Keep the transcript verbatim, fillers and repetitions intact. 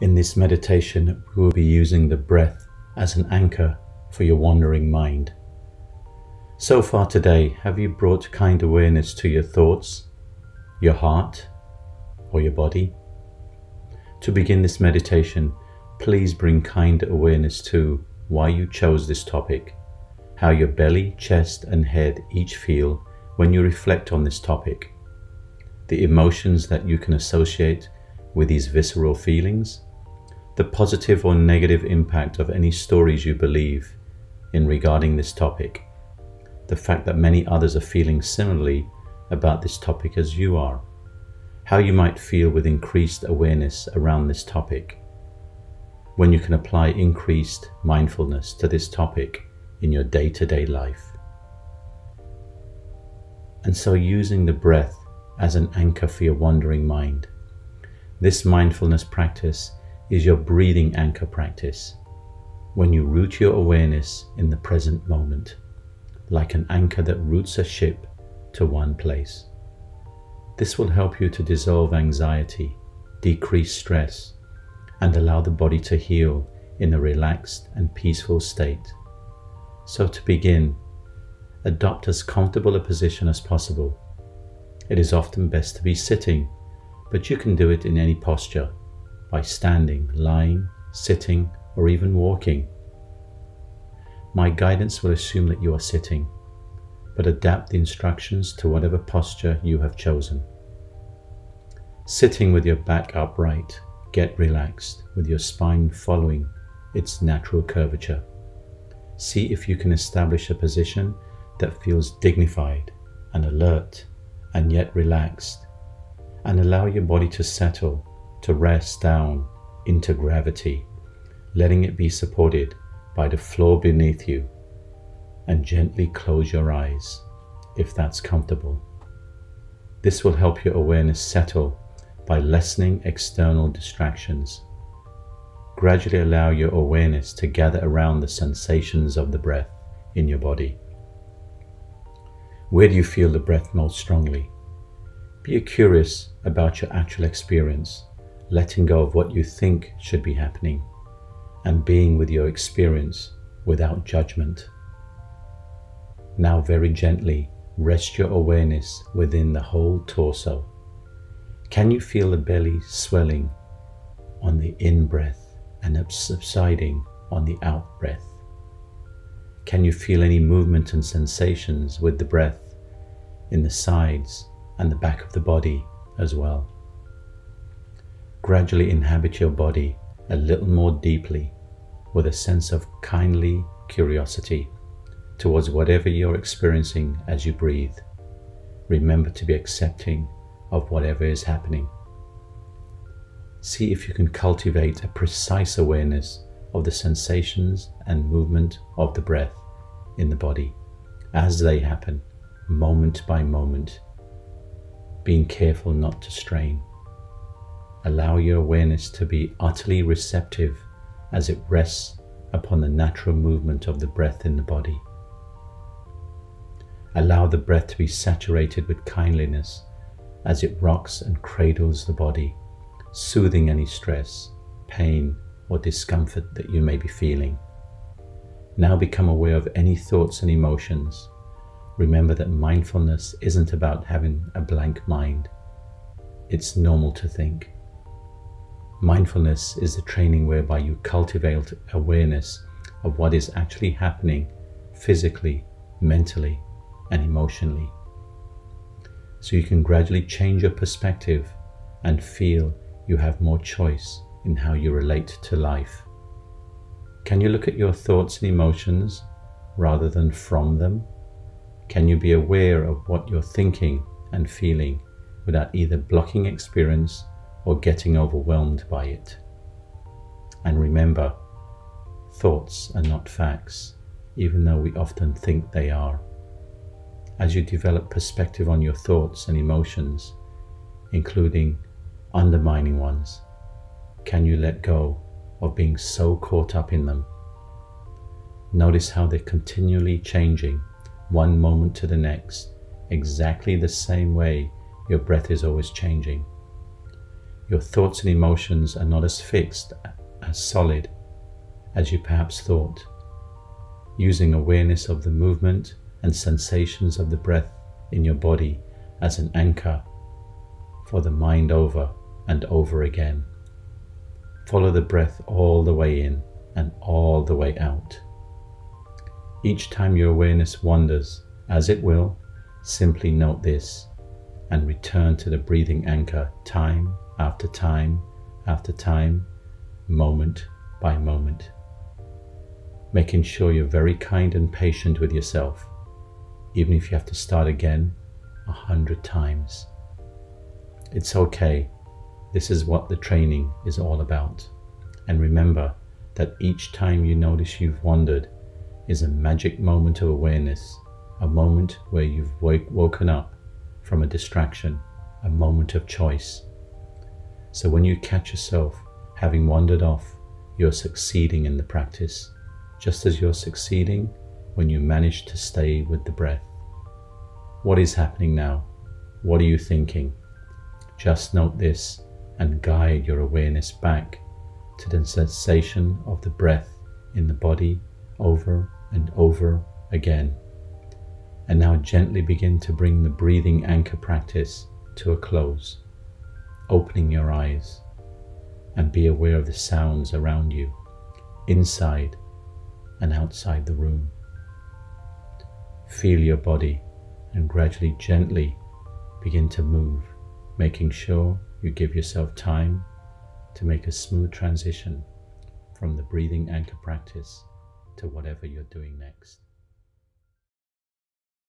In this meditation, we will be using the breath as an anchor for your wandering mind. So far today, have you brought kind awareness to your thoughts, your heart, or your body? To begin this meditation, please bring kind awareness to why you chose this topic, how your belly, chest, and head each feel when you reflect on this topic, the emotions that you can associate with these visceral feelings, the positive or negative impact of any stories you believe in regarding this topic, the fact that many others are feeling similarly about this topic as you are, how you might feel with increased awareness around this topic, when you can apply increased mindfulness to this topic in your day-to-day life. And so using the breath as an anchor for your wandering mind, this mindfulness practice is your breathing anchor practice, when you root your awareness in the present moment, like an anchor that roots a ship to one place. This will help you to dissolve anxiety, decrease stress, and allow the body to heal in a relaxed and peaceful state. So to begin, adopt as comfortable a position as possible. It is often best to be sitting, but you can do it in any posture, by standing, lying, sitting, or even walking. My guidance will assume that you are sitting, but adapt the instructions to whatever posture you have chosen. Sitting with your back upright, get relaxed with your spine following its natural curvature. See if you can establish a position that feels dignified and alert and yet relaxed, and allow your body to settle, to rest down into gravity, letting it be supported by the floor beneath you, and gently close your eyes if that's comfortable. This will help your awareness settle by lessening external distractions. Gradually allow your awareness to gather around the sensations of the breath in your body. Where do you feel the breath most strongly? Be curious about your actual experience, letting go of what you think should be happening, and being with your experience without judgment. Now very gently rest your awareness within the whole torso. Can you feel the belly swelling on the in-breath and subsiding on the out-breath? Can you feel any movement and sensations with the breath in the sides and the back of the body as well? Gradually inhabit your body a little more deeply with a sense of kindly curiosity towards whatever you're experiencing as you breathe. Remember to be accepting of whatever is happening. See if you can cultivate a precise awareness of the sensations and movement of the breath in the body as they happen, moment by moment, being careful not to strain. Allow your awareness to be utterly receptive as it rests upon the natural movement of the breath in the body. Allow the breath to be saturated with kindliness as it rocks and cradles the body, soothing any stress, pain, or discomfort that you may be feeling. Now become aware of any thoughts and emotions. Remember that mindfulness isn't about having a blank mind. It's normal to think. Mindfulness is the training whereby you cultivate awareness of what is actually happening physically, mentally, and emotionally. So you can gradually change your perspective and feel you have more choice in how you relate to life. Can you look at your thoughts and emotions rather than from them? Can you be aware of what you're thinking and feeling without either blocking experience or getting overwhelmed by it? And remember, thoughts are not facts, even though we often think they are. As you develop perspective on your thoughts and emotions, including undermining ones, can you let go of being so caught up in them? Notice how they're continually changing, one moment to the next, exactly the same way your breath is always changing. Your thoughts and emotions are not as fixed, as solid, as you perhaps thought. Using awareness of the movement and sensations of the breath in your body as an anchor for the mind over and over again. Follow the breath all the way in and all the way out. Each time your awareness wanders, as it will, simply note this and return to the breathing anchor time after time after time, moment by moment. Making sure you're very kind and patient with yourself, even if you have to start again a hundred times. It's okay. This is what the training is all about. And remember that each time you notice you've wandered is a magic moment of awareness, a moment where you've woken up from a distraction, a moment of choice. So when you catch yourself having wandered off, you're succeeding in the practice, just as you're succeeding when you manage to stay with the breath. What is happening now? What are you thinking? Just note this and guide your awareness back to the sensation of the breath in the body over and over again. And now gently begin to bring the breathing anchor practice to a close, opening your eyes, and be aware of the sounds around you, inside and outside the room. Feel your body and gradually, gently begin to move, making sure you give yourself time to make a smooth transition from the breathing anchor practice to whatever you're doing next.